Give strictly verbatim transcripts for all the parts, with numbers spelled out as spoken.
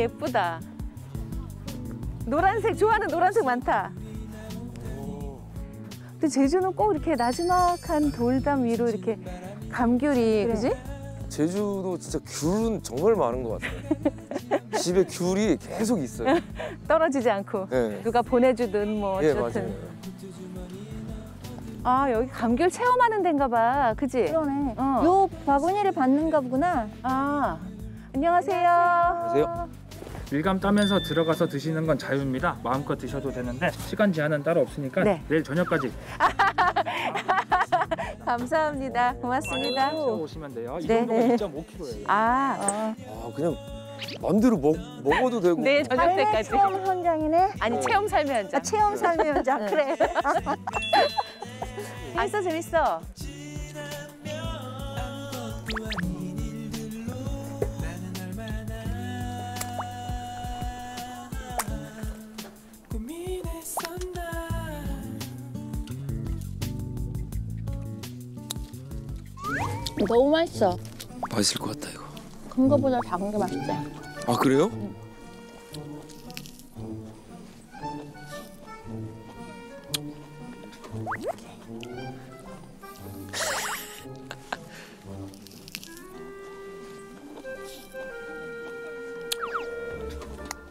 예쁘다. 노란색, 좋아하는 노란색 많다. 근데 제주는 꼭 이렇게 나지막한 돌담 위로 이렇게 감귤이, 그래. 그지? 제주도 진짜 귤은 정말 많은 것 같아요. 집에 귤이 계속 있어요. 떨어지지 않고. 네. 누가 보내주든 뭐 어쨌든. 네, 아, 여기 감귤 체험하는 데인가 봐. 그지? 그러네. 어. 요 바구니를 받는가 보구나. 아, 안녕하세요. 안녕하세요. 밀감 따면서 들어가서 드시는 건 자유입니다. 마음껏 드셔도 되는데 시간 제한은 따로 없으니까 네. 내일 저녁까지. 감사합니다. 고맙습니다. 오시면 돼요. 이 정도면 이 점 오 킬로그램예요. 아, 아 그냥 마음대로 먹, 먹어도 되고. 네, 저녁 때까지. 체험 현장이네. 아니, 어. 체험 삶의 현장. 아, 체험 삶의 현장. 그래. 재밌어, 재밌어. 너무 맛있어. 맛있을 것 같다, 이거. 큰 거보다 작은 게 맛있지. 아, 그래요? 응.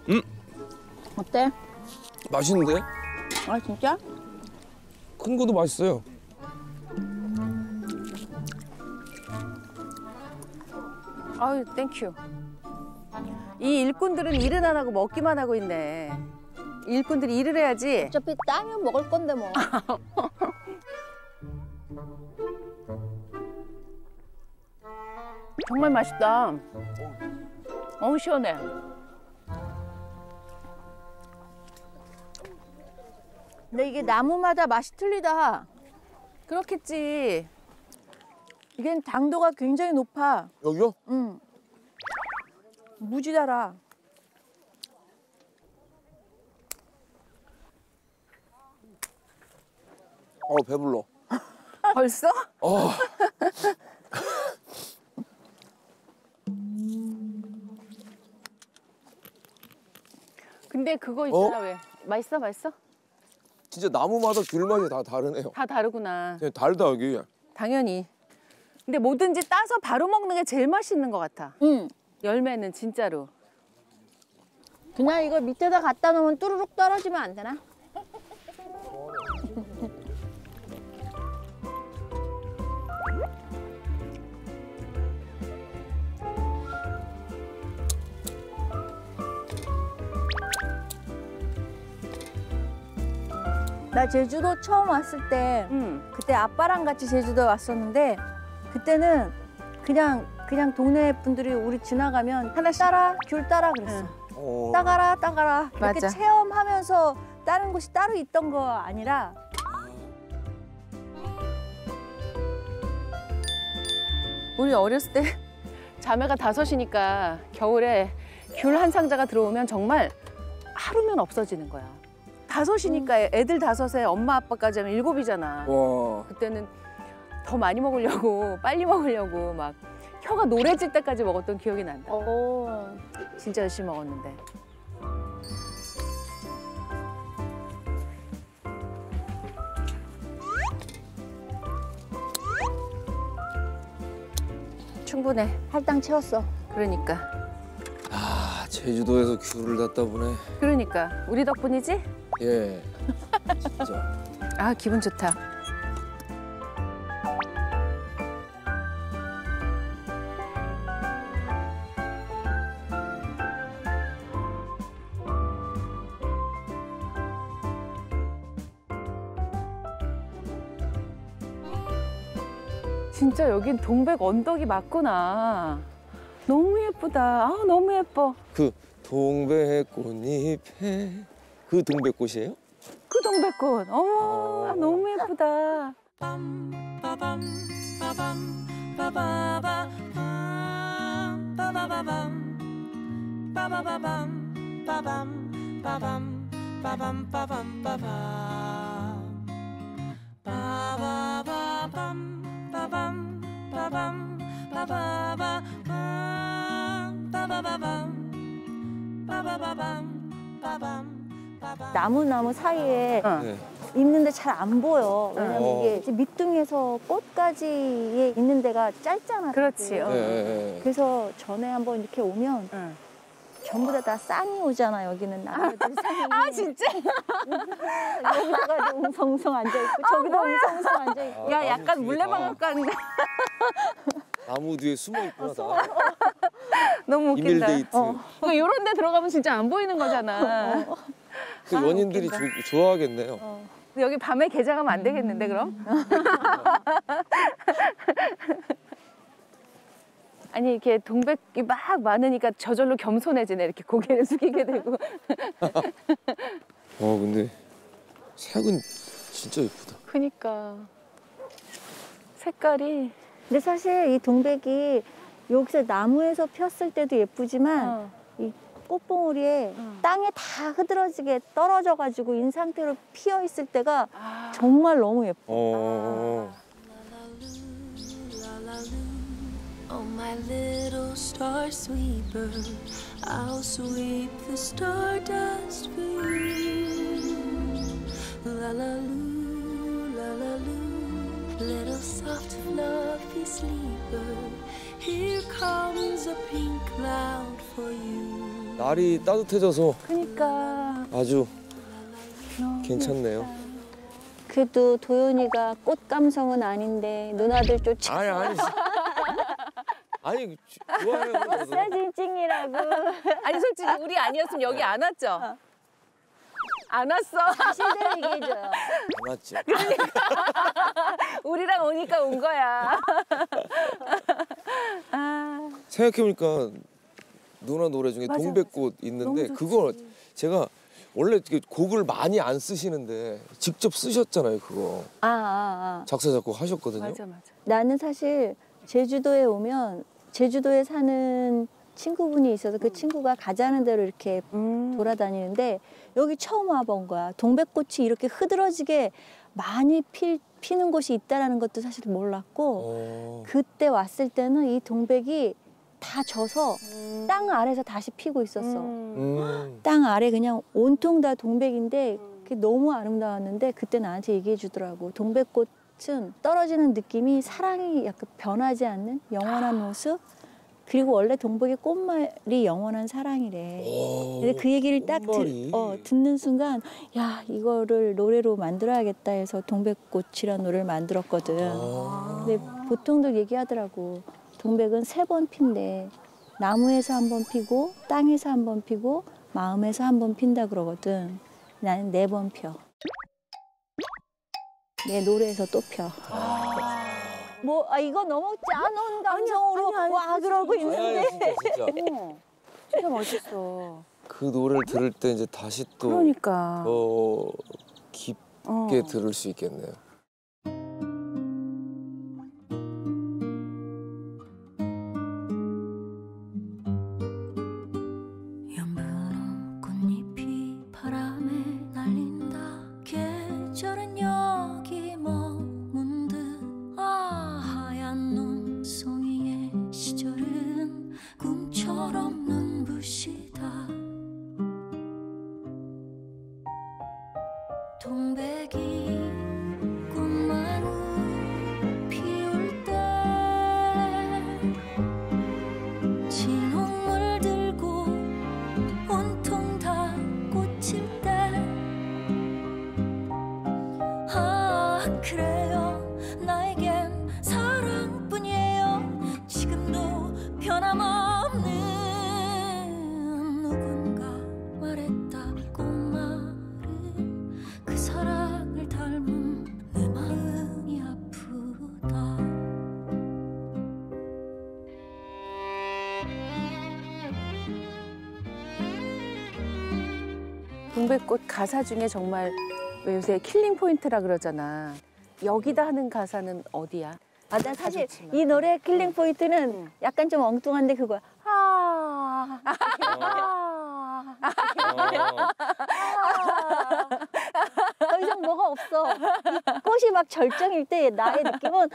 음. 어때? 맛있는데? 아, 진짜? 큰 거도 맛있어요. 아유, 땡큐. 이 일꾼들은 일은 안 하고 먹기만 하고 있네. 일꾼들이 일을 해야지. 어차피 따면 먹을 건데 뭐. 정말 맛있다. 너무 시원해. 근데 이게 나무마다 맛이 틀리다. 그렇겠지. 이게 당도가 굉장히 높아. 여기요? 응. 무지 달아. 어, 배불러. 벌써? 어. 근데 그거 있잖아, 어? 왜? 맛있어, 맛있어? 진짜 나무마다 귤 맛이 다 다르네요. 다 다르구나. 그냥 다르다, 여기. 당연히. 근데 뭐든지 따서 바로 먹는 게 제일 맛있는 것 같아. 응. 열매는 진짜로. 그냥 이거 밑에다 갖다 놓으면 뚜루룩 떨어지면 안 되나? 나 제주도 처음 왔을 때 응. 그때 아빠랑 같이 제주도에 왔었는데 그때는 그냥 그냥 동네 분들이 우리 지나가면 하나씩 따라 귤 따라 그랬어. 응. 따가라 따가라 이렇게 맞아. 체험하면서 따는 곳이 따로 있던 거 아니라. 우리 어렸을 때 자매가 다섯이니까 겨울에 귤 한 상자가 들어오면 정말 하루면 없어지는 거야. 다섯이니까 애들 다섯에 엄마 아빠까지 하면 일곱이잖아. 와. 그때는 더 많이 먹으려고, 빨리 먹으려고 막 혀가 노래질 때까지 먹었던 기억이 난다. 오. 진짜 열심히 먹었는데. 충분해. 할당 채웠어. 그러니까. 아, 제주도에서 귤을 땄다 보네. 그러니까. 우리 덕분이지? 예. 진짜. 아, 기분 좋다. 진짜 여긴 동백 언덕이 맞구나. 너무 예쁘다. 아, 너무 예뻐. 그 동백 꽃잎에 그 동백꽃이에요? 그 동백꽃. 어머, 아, 너무 예쁘다. 바밤 바밤 바바바 바바밤 바바밤 나무나무 사이에 네. 있는데 잘 안 보여. 왜냐면 어. 이게 밑둥에서 꽃까지 있는 데가 짧잖아. 그렇지요. 네. 그래서 전에 한번 이렇게 오면 네. 전부 다, 다 쌍이 오잖아. 여기는 나무들 쌍이. 아 진짜? 여기다가 웅성웅성 앉아있고 아, 저기다 웅성웅성 앉아있고. 아, 야 약간 물레방아 같은데. 나무 뒤에 숨어있구나. 아, 숨어. 나. 너무 웃긴다. 이밀데이트. 어. 그러니까 이런 데 들어가면 진짜 안 보이는 거잖아. 어. 그 아, 원인들이 조, 좋아하겠네요. 어. 여기 밤에 개장하면 안 되겠는데 그럼? 아니 이렇게 동백이 막 많으니까 저절로 겸손해지네. 이렇게 고개를 숙이게 되고. 어 근데 색은 진짜 예쁘다. 그니까 색깔이. 근데 사실 이 동백이 여기서 나무에서 폈을 때도 예쁘지만 어. 이 꽃봉오리에 어. 땅에 다 흐드러지게 떨어져가지고 인 상태로 피어 있을 때가 아. 정말 너무 예뻐. 어. 아. Oh, my little star sweeper, I'll sweep the stardust for you. La la loo, la la loo, little soft fluffy sleeper, here comes a pink cloud for you. 날이 따뜻해져서 그러니까 아주 괜찮네요. 그래도 도연이가 꽃 감성은 아닌데 누나들 쫓아. 아니 아니. 아니 좋아요. 사진 찡이라고. 아니 솔직히 우리 아니었으면 여기 안 왔죠? 어. 안 왔어. 사실대로 얘기해줘요. 안 왔지. 그러니까 우리랑 오니까 온 거야. 아. 생각해보니까 누나 노래 중에 맞아, 동백꽃 맞아. 있는데 그걸 제가 원래 곡을 많이 안 쓰시는데 직접 쓰셨잖아요 그거. 아, 아, 아. 작사 작곡 하셨거든요. 맞아 맞아. 나는 사실 제주도에 오면 제주도에 사는 친구분이 있어서 그 친구가 가자는 대로 이렇게 음. 돌아다니는데 여기 처음 와본 거야. 동백꽃이 이렇게 흐드러지게 많이 필, 피는 곳이 있다는 것도 사실 몰랐고 오. 그때 왔을 때는 이 동백이 다 져서 음. 땅 아래에서 다시 피고 있었어. 음. 땅 아래 그냥 온통 다 동백인데 그게 너무 아름다웠는데 그때 나한테 얘기해 주더라고. 동백꽃 떨어지는 느낌이 사랑이 약간 변하지 않는 영원한 모습. 그리고 원래 동백의 꽃말이 영원한 사랑이래. 오, 근데 그 얘기를 딱 드, 어, 듣는 순간 야 이거를 노래로 만들어야겠다 해서 동백꽃이라는 노래를 만들었거든. 아. 근데 보통들 얘기하더라고. 동백은 세 번 핀대. 나무에서 한 번 피고 땅에서 한 번 피고 마음에서 한 번 핀다 그러거든. 나는 네 번 펴. 내 노래에서 또 펴. 아 뭐 아, 이거 너무 짠한 감성으로 아니, 아니, 아니, 와 그러고 있는데. 아니, 진짜, 진짜. 어, 진짜 멋있어. 그 노래를 들을 때 이제 다시 또 그러니까. 더 깊게 어. 들을 수 있겠네요. 동백꽃 가사 중에 정말 왜 요새 킬링 포인트라 그러잖아. 여기다 하는 가사는 어디야? 아, 나 사실 가졌지만. 이 노래 킬링 포인트는 응. 약간 좀 엉뚱한데 그거야. 아. 아. 아. 아. 아. 더 이상 뭐가 없어. 이 꽃이 막 절정일 때 나의 느낌은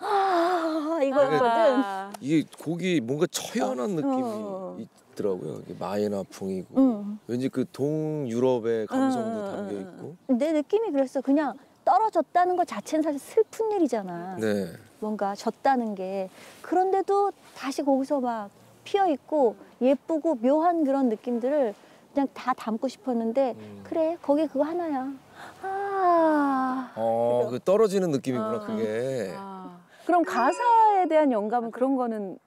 아, 이거였거든. 아. 이게 곡이 뭔가 처연한 느낌이 어. 같더라고요. 마이애나 풍이고 음. 왠지 그 동유럽의 감성도 아, 담겨 있고. 내 느낌이 그랬어. 그냥 떨어졌다는 것 자체는 사실 슬픈 일이잖아. 네. 뭔가 졌다는 게. 그런데도 다시 거기서 막 피어 있고 예쁘고 묘한 그런 느낌들을 그냥 다 담고 싶었는데 음. 그래 거기 그거 하나야. 아. 어, 그 떨어지는 느낌이구나. 아. 그게. 아. 그럼 가사에 대한 영감은 그런 거는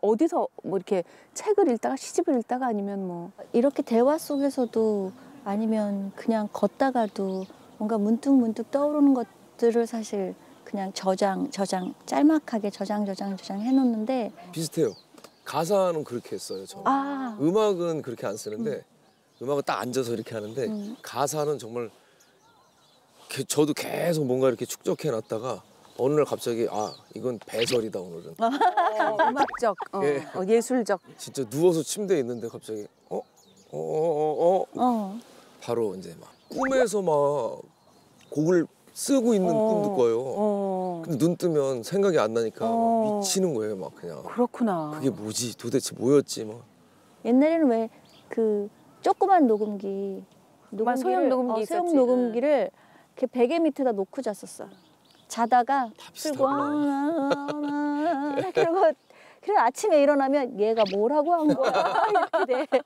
어디서 뭐 이렇게 책을 읽다가 시집을 읽다가 아니면 뭐 이렇게 대화 속에서도 아니면 그냥 걷다가도 뭔가 문득 문득 떠오르는 것들을 사실 그냥 저장 저장 짤막하게 저장 저장 저장 해놓는데 비슷해요. 가사는 그렇게 했어요. 저 아. 음악은 그렇게 안 쓰는데 음. 음악은 딱 앉아서 이렇게 하는데 음. 가사는 정말 게, 저도 계속 뭔가 이렇게 축적해놨다가. 어느 날 갑자기 아 이건 배설이다 오늘은. 어, 음악적, 어, 예. 어, 예술적. 진짜 누워서 침대에 있는데 갑자기 어? 어? 어? 어? 어? 바로 이제 막 꿈에서 막 곡을 쓰고 있는 어. 꿈도 꿔요. 어. 근데 눈 뜨면 생각이 안 나니까 어. 막 미치는 거예요 막 그냥. 그렇구나. 그게 뭐지? 도대체 뭐였지? 막. 옛날에는 왜 그 조그만 녹음기, 녹음기를, 소형 녹음기 어, 소형 녹음기를 이렇게 베개 밑에다 놓고 잤었어. 자다가 들고 아, 그리고 그래 아침에 일어나면 얘가 뭐라고 한 거야 이렇게 돼.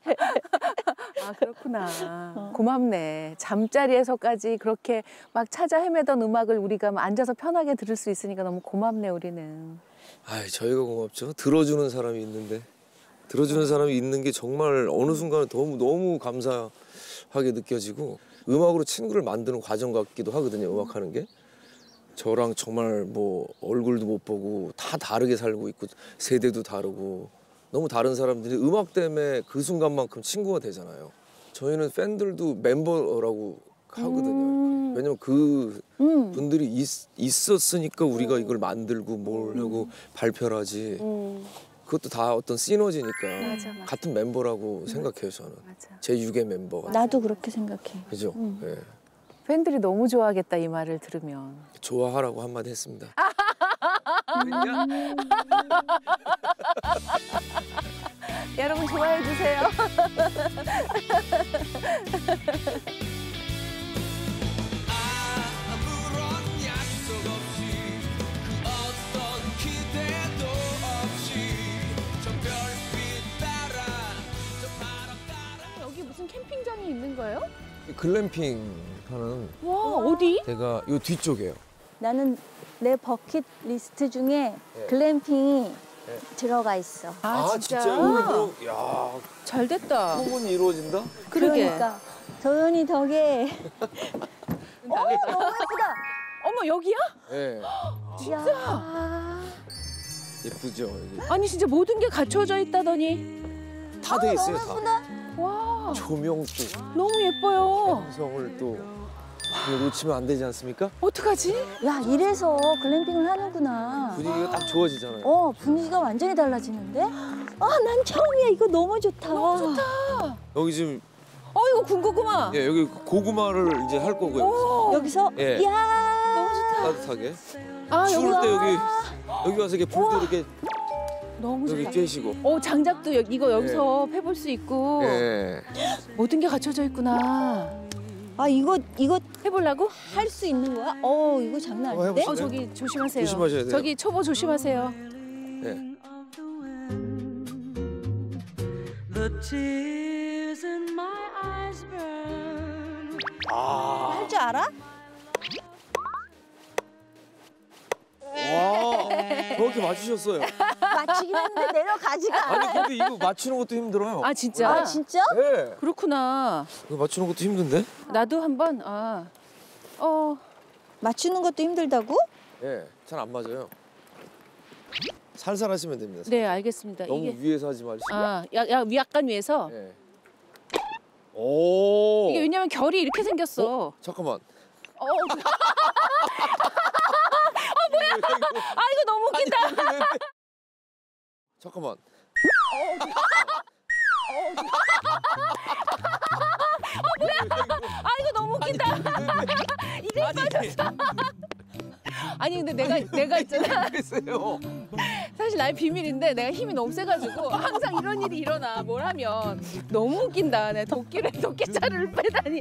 아 그렇구나. 어. 고맙네. 잠자리에서까지 그렇게 막 찾아 헤매던 음악을 우리가 앉아서 편하게 들을 수 있으니까 너무 고맙네 우리는. 아 저희가 고맙죠. 들어주는 사람이 있는데 들어주는 사람이 있는 게 정말 어느 순간에 너무 너무 감사하게 느껴지고 음악으로 친구를 만드는 과정 같기도 하거든요. 음악하는 게. 저랑 정말 뭐 얼굴도 못 보고 다 다르게 살고 있고 세대도 다르고 너무 다른 사람들이 음악 때문에 그 순간만큼 친구가 되잖아요. 저희는 팬들도 멤버라고 하거든요. 음. 왜냐면 그 음. 분들이 있, 있었으니까 우리가 음. 이걸 만들고 뭘 하고 음. 발표를 하지. 음. 그것도 다 어떤 시너지니까 맞아, 맞아. 같은 멤버라고 음. 생각해요 저는. 맞아. 제 육의 멤버가. 나도 그렇게 생각해. 그죠? 음. 네. 팬들이 너무 좋아하겠다 이 말을 들으면. 좋아하라고 한마디 했습니다. 여러분 좋아해 주세요. 여기 무슨 캠핑장이 있는 거예요? 글램핑. 하는 와 어디? 제가 요 뒤쪽이에요. 나는 내 버킷 리스트 중에 네. 글램핑이 네. 들어가 있어. 아, 아 진짜? 진짜요? 야, 잘 됐다. 소문이 이루어진다? 그러게. 그러니까 도연이 덕에. 어 너무 예쁘다. 어머 여기야? 네. 진짜. 야. 예쁘죠. 여기. 아니 진짜 모든 게 갖춰져 있다더니. 다 돼 있어요. 아, 다. 와. 조명도. 너무 예뻐요. 감성을 또. 놓치면 안 되지 않습니까? 어떡하지? 야 이래서 글램핑을 하는구나. 분위기가 딱 좋아지잖아요. 어 분위기가 완전히 달라지는데? 아 난 처음이야. 이거 너무 좋다. 너무 좋다. 여기 지금 어 이거 군고구마. 예 여기 고구마를 이제 할 거고요. 오, 여기서 예. 야 너무 좋다. 따뜻하게. 아 추울 때 여기 여기 와서 이렇게 불도 이렇게 너무 여기 쬐시고. 어 장작도 여, 이거 여기서 예. 패볼 수 있고. 예. 모든 게 갖춰져 있구나. 아 이거 이거 해보려고 할 수 있는 거야? 어 이거 장난 아닌데? 어, 어 저기 조심하세요. 조심하셔야 돼요. 저기 초보 조심하세요. 예. 네. 아. 할 줄 알아? 와 그렇게 맞추셨어요. 맞추긴 했는데 내려가지가. 아니 근데 이거 맞추는 것도 힘들어요. 아 진짜? 아 진짜? 네. 그렇구나. 이거 맞추는 것도 힘든데? 나도 한번 아 어 맞추는 것도 힘들다고? 예, 잘 안 맞아요. 살살 하시면 됩니다. 살살. 네 알겠습니다. 너무 이게... 위에서 하지 마시고. 아, 야, 야, 약간 위에서. 예. 오. 이게 왜냐면 결이 이렇게 생겼어. 어? 잠깐만. 어. 아 뭐야? 아 이거 너무 웃긴다. 아니, 잠깐만. 어, 어, 아 뭐야? 아 이거 너무 웃긴다. 이게 빠졌어. 아니 근데 내가 내가 있잖아. 사실 사실 나의 비밀인데 내가 힘이 너무 세가지고 항상 이런 일이 일어나. 뭘 하면 너무 웃긴다. 내 도끼를 도끼자루를 빼다니.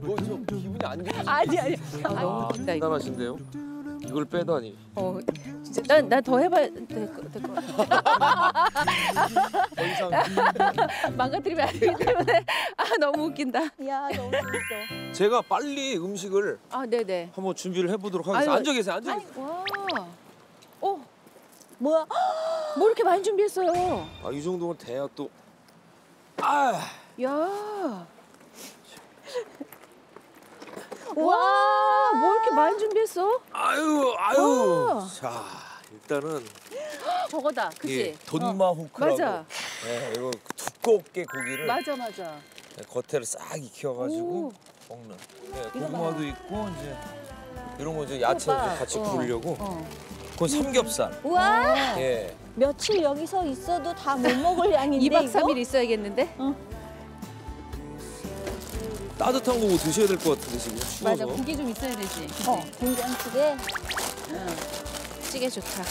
뭐 좀 기분이 안 좋으시죠? 아니 아니. 아, 아, 너무 웃긴다. 대단하신데요? 이걸 빼다니. 어, 진짜 난 나 더 해봐야 될 될 거 같아. 더 이상 망가뜨리면 안 되기 때문에 아 너무 웃긴다. 야 너무 웃겨. 제가 빨리 음식을 아 네네 한번 준비를 해보도록 하겠습니다. 앉아 계세요, 앉아 계세요. 와, 어, 뭐야? 뭐 이렇게 많이 준비했어요? 아 이 정도면 돼야 또. 아, 야. 와, 뭐 이렇게 많이 준비했어? 아유, 아유. 와. 자, 일단은 저거다, 그치? 예, 돈마호크라고. 어, 맞아. 예, 이거 두껍게 고기를. 맞아, 맞아. 예, 겉에를 싹 익혀가지고 오. 먹는. 예, 고구마도 봐요. 있고 이제 이런 거 이제 야채 오빠. 같이 어. 구우려고. 어. 그건 삼겹살. 와. 예. 며칠 여기서 있어도 다 못 먹을 양인데. 이박 삼일 있어야겠는데? 어. 따뜻한 거 뭐 드셔야 될 것 같은데 지금 추워서. 맞아, 고기 좀 있어야 되지. 어, 된장찌개. 응, 찌개 좋다.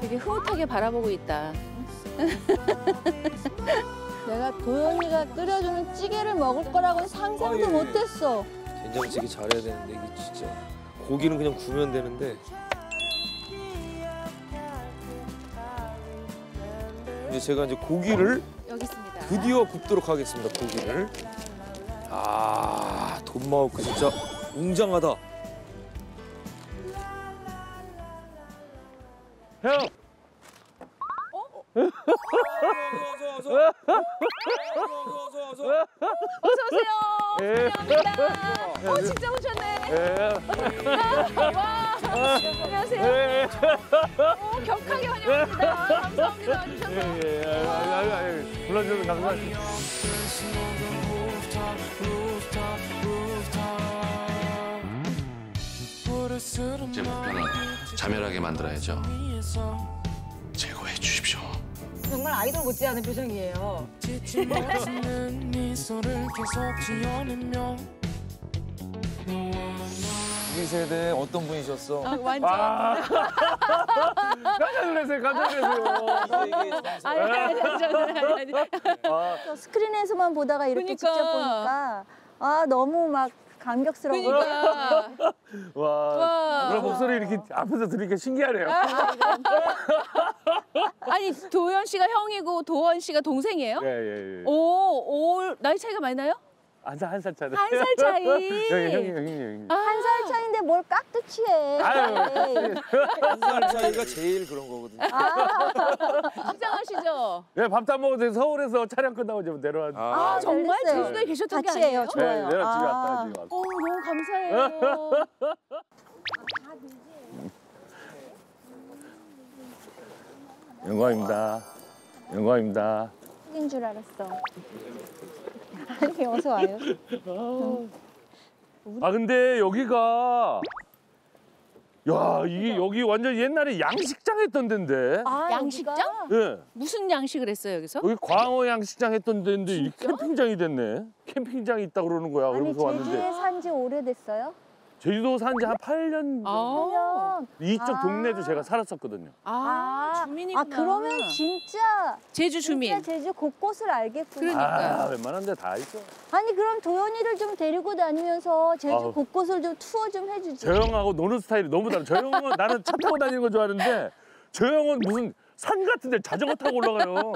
되게 흐뭇하게 바라보고 있다. 내가 도연이가 끓여주는 찌개를 먹을 거라고는 상상도 아, 예. 못했어. 된장찌개 잘해야 되는데 이게 진짜 고기는 그냥 구우면 되는데. 이제 제가 이제 고기를 여기 있습니다. 드디어 굽도록 하겠습니다. 고기를. 아, 돈마호크 진짜 웅장하다. 형! 어? 어서, 어서, 어서! 어서, 어서, 어서! 어서 오세요! 안녕합니다! 어, 진짜 오셨네! 와! 안녕하세요! 오, 격하게 환영합니다! 감사합니다, 와주셔서! 예, 예, 아유, 불러주셔서 감사합니다. 제 목표는 자멸하게 만들어야죠. 제거해 주십시오. 정말 아이돌 못지않은 표정이에요. 우리 세대 어떤 분이셨어? 아, 완전. 아 깜짝 놀랐어요, 깜짝 놀랐어요. 아니, 아니, 아니, 아니, 아니. 스크린에서만 보다가 이렇게 그러니까. 직접 보니까 아 너무 막 감격스러워. 그러니까. 와, 와. 그런 목소리 이렇게 앞에서 들으니까 신기하네요. 아니, 도연 씨가 형이고 도원 씨가 동생이에요? 네, 예, 예. 오, 오, 나이 차이가 많이 나요? 한 살, 한 살 차이. 한 살 차이. 형이, 형이, 형이, 형이. 아. 한 살 차이인데 뭘 깍듯이 해. 한 살 차이가 제일 그런 거거든요. 긴장하시죠? 아. 네, 밥도 안 먹어서 서울에서 촬영 끝나고 이제 내려왔는데. 아, 아 정말 제주도에 계셨던 게 아니에요? 좋아요. 네, 내가 집에 왔다, 지금 왔어. 오, 너무 감사해요. 영광입니다. 영광입니다. 인 줄 알았어. 아니, 어서 와요. 응. 아, 근데 여기가. 야, 이게 여기 완전 옛날에 양식장 했던 데인데. 아, 양식장? 예. 네. 무슨 양식을 했어요, 여기서? 여기 광어 양식장 했던 데인데 이 캠핑장이 됐네. 캠핑장이 있다 그러는 거야. 아니, 제주에 왔는데. 산지 오래됐어요? 제주도 산지 한 팔 년 정도. 아 이쪽 아 동네도 제가 살았었거든요. 아, 아 주민이구나. 아, 그러면 진짜 제주 주민. 진짜 제주 곳곳을 알겠구나. 그러니까요. 아, 웬만한 데 다 있죠. 아니, 그럼 도연이를 좀 데리고 다니면서 제주 아우. 곳곳을 좀 투어 좀 해주지. 저 형하고 노는 스타일이 너무 다르. 저 형은 나는 차 타고 다니는 거 좋아하는데 저 형은 무슨 산 같은 데 자전거 타고 올라가요.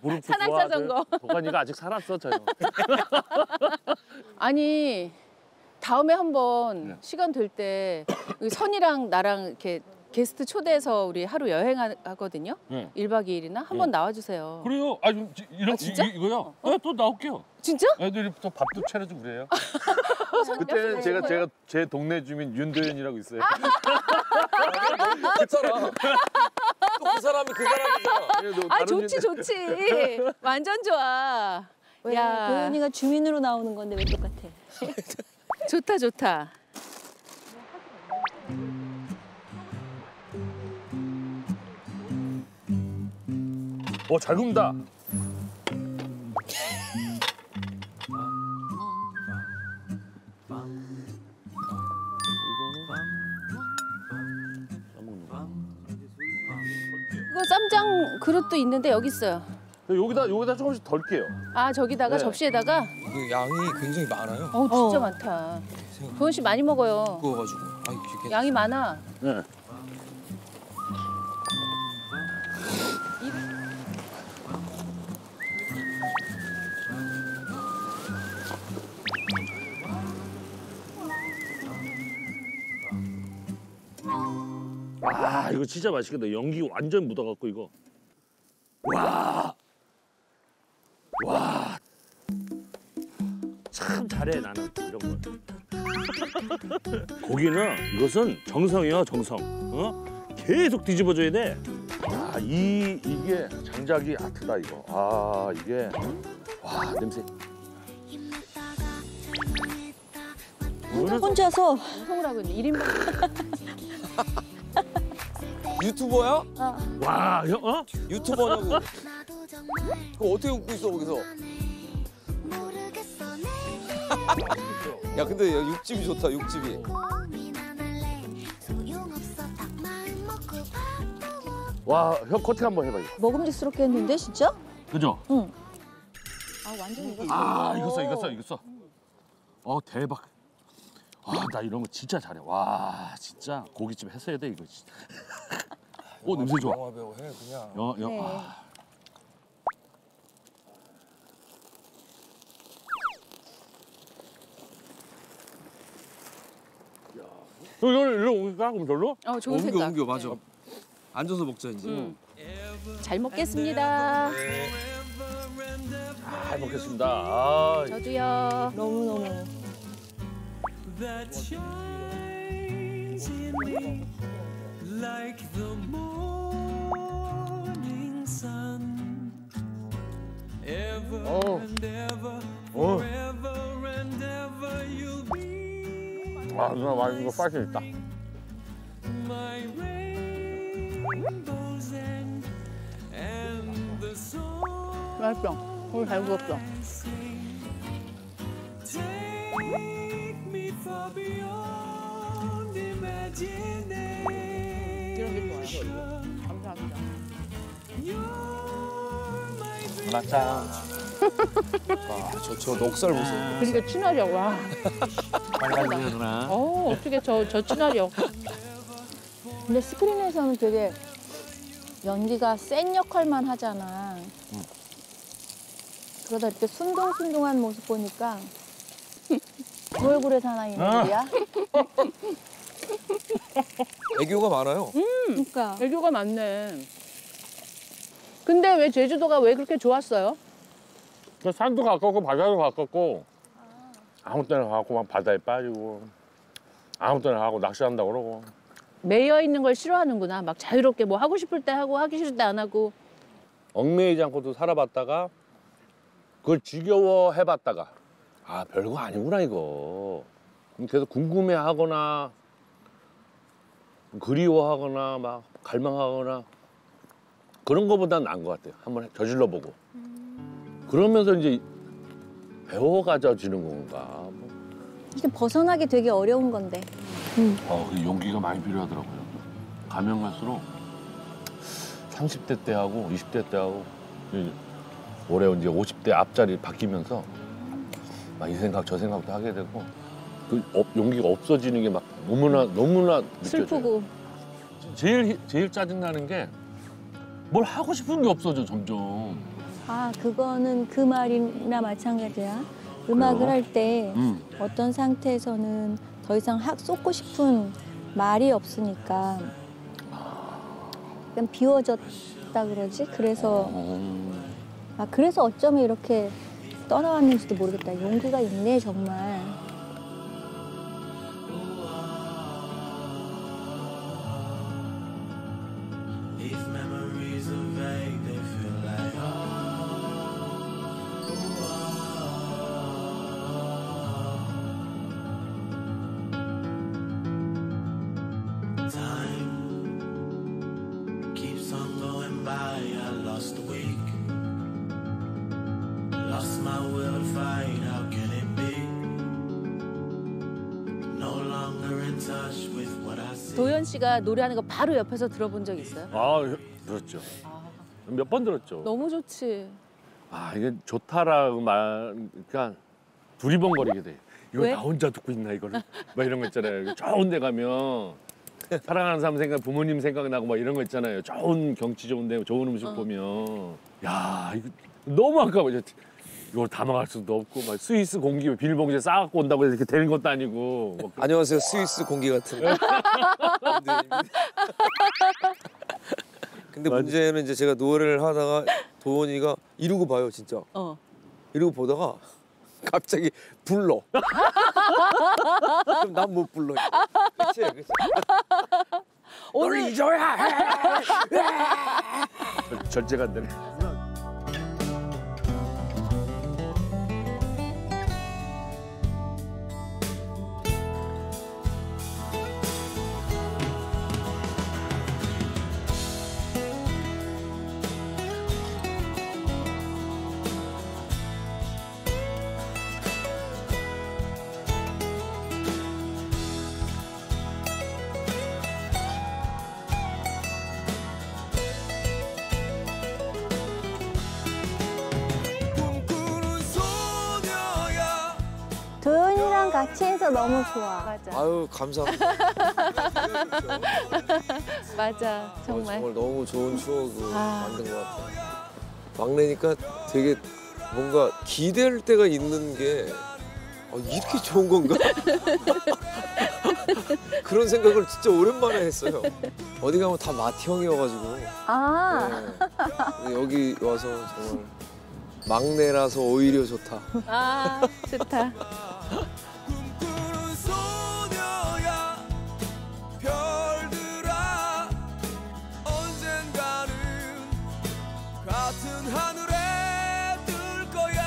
무릎 산악자전거. 도관이가 아직 살았어, 저 형. 아니. 다음에 한번 네. 시간 될 때 선이랑 나랑 이렇게 게스트 초대해서 우리 하루 여행하거든요. 네. 일박 이일이나 한번 네. 나와주세요. 그래요? 아, 이런, 아 진짜? 이, 이거요? 어? 네, 또 나올게요. 진짜? 애들이 또 밥도 차려주고 그래요. 그때 제가 제가 제 동네 주민 윤도현이라고 있어요. 맞잖아. 또 그 사람이 그 사람이죠. 아 좋지 좋지. 완전 좋아. 야, 도연이가 주민으로 나오는 건데 왜 똑같아? 좋다 좋다. 어, 잘 굽는다. 이거 쌈장 그릇도 있는데 여기 있어요. 여기다 여기다 조금씩 덜게요. 아 저기다가 네. 접시에다가. 이게 양이 굉장히 많아요. 어 진짜 어. 많다. 도원 씨 많이 먹어요. 구워가지고. 아, 양이 많아. 네. 아, 이거 진짜 맛있겠다. 연기 완전 묻어갖고 이거. 와, 와, 참 잘해 나는 이런 걸. 고기는 이것은 정성이야 정성. 어? 계속 뒤집어줘야 돼. 야, 이 이게 장작이 아트다 이거. 아, 이게 와 냄새. 혼자서 혼자서 하고 있는 일 인분. 유튜버야? 어. 와, 형, 어? 유튜버냐고. 그럼 어떻게 웃고 있어, 거기서? 야, 근데 육즙이 좋다, 육즙이. 와, 형 커팅 한번 해봐, 이거. 먹음직스럽게 했는데, 진짜? 그죠? 응. 아, 완전 익었어. 아, 익었어, 익었어, 익었어. 어, 대박. 아, 나 이런 거 진짜 잘해. 와, 진짜 고깃집 했어야 돼, 이거 진짜. 오, 영화, 냄새 좋아. 영화 배우 해, 그냥. 여, 여, 네. 아. 너 이리로 옮길까? 그럼 별로? 어, 좋은 생각. 옮겨, 옮겨, 맞아. 네. 앉아서 먹자, 이제. 음. 잘 먹겠습니다. 네. 잘 먹겠습니다. 아, 저도요. 너무너무. Like the morning sun, ever oh. and ever, oh. forever and ever you'll be. 와, 누나 완전 파이팅 있다. My rainbows end and the song. 맛있어. 오늘 잘 먹었어. Take me far beyond imagination. 감사합니다. 맞다. 저, 저 넉살 보세요. 그러니까 친화력 와. 빨간색이야 누나. 어 어떻게 저, 저 친화력. 근데 스크린에서는 되게 연기가 센 역할만 하잖아. 응. 그러다 이렇게 순둥순둥한 모습 보니까 그 얼굴의 사나이들이야. 애교가 많아요. 음, 그러니까. 애교가 많네. 근데 왜 제주도가 왜 그렇게 좋았어요? 그 산도 가깝고 바다도 가깝고 아무 때나 가고 막 바다에 빠지고 아무 때나 가고 낚시한다 그러고. 매여 있는 걸 싫어하는구나. 막 자유롭게 뭐 하고 싶을 때 하고 하기 싫을 때 안 하고. 얽매이지 않고도 살아봤다가 그걸 지겨워 해봤다가 아 별거 아니구나 이거. 계속 궁금해하거나. 그리워하거나 막 갈망하거나 그런 거보단 나은 것 같아요. 한번 저질러 보고 그러면서 이제 배워가져지는 건가. 뭐. 이게 벗어나기 되게 어려운 건데. 음. 어, 용기가 많이 필요하더라고요. 가면 갈수록 삼십 대 때하고 이십 대 때하고 올해 이제 오십 대 앞자리 바뀌면서 막 이 생각 저 생각도 하게 되고. 그 용기가 없어지는 게 막 너무나 너무나 느껴져요. 슬프고. 제일 제일 짜증나는 게 뭘 하고 싶은 게 없어져 점점. 아 그거는 그 말이나 마찬가지야. 음악을 할 때 음. 어떤 상태에서는 더 이상 학 쏟고 싶은 말이 없으니까 약간 비워졌다 그러지. 그래서 음. 아 그래서 어쩌면 이렇게 떠나왔는지도 모르겠다. 용기가 있네 정말. 도현 씨가 노래하는 거 바로 옆에서 들어본 적 있어요? 아, 들었죠. 몇 번 들었죠. 너무 좋지. 아, 이게 좋다라고 말, 그러니까 두리번거리게 돼. 이거 왜? 나 혼자 듣고 있나, 이거를. 막 이런 거 있잖아요. 좋은 데 가면 사랑하는 사람 생각, 부모님 생각나고 막 이런 거 있잖아요. 좋은 경치 좋은데 좋은 음식 어. 보면. 야, 이거 너무 아까워. 이걸 담아갈 수도 없고 막 스위스 공기 비닐봉지에 싸갖고 온다고 이렇게 되는 것도 아니고. 막. 안녕하세요, 스위스 공기 같은 거. 근데 맞아. 문제는 이제 제가 노래를 하다가 도원이가 이러고 봐요, 진짜. 어. 이러고 보다가 갑자기 불러. 그럼 난 못 불러. 그치, 그치. 오늘 널 잊어야 해. 절제가 안 되네. 도현이랑 같이 해서 너무 좋아. 맞아. 아유, 감사합니다. 맞아, 정말. 아, 정말 너무 좋은 추억을 아. 만든 것 같아요. 막내니까 되게 뭔가 기댈 때가 있는 게 아, 이렇게 좋은 건가? 그런 생각을 진짜 오랜만에 했어요. 어디 가면 다 마티 형이어가지고. 아. 네. 여기 와서 정말 막내라서 오히려 좋다. 아, 좋다. 꿈꾸는 소녀야 별들아 언젠가는 같은 하늘에 뜰 거야.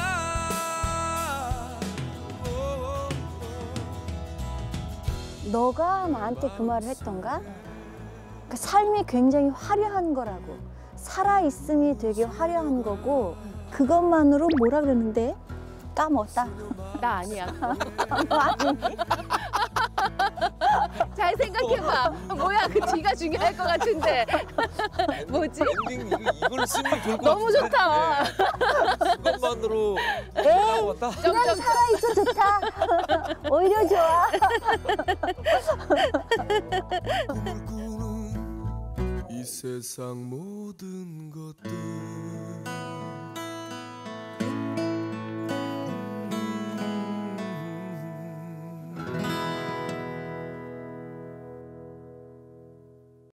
너가 나한테 그 말을 했던가? 그러니까 삶이 굉장히 화려한 거라고. 살아있음이 되게 화려한 거고 그것만으로 뭐라 그러는데? 까먹었다. 나 아니야. 너 아니니? 잘 생각해봐. 뭐야, 그 뒤가 중요할 것 같은데. 뭐지? 엔딩, 이걸 쓰면 될 것 같은데. 너무 좋다. 그것만으로 까먹었다. 그냥 살아있어 좋다. 오히려 좋아. 꿈을 꾸는 이 세상 모든 것들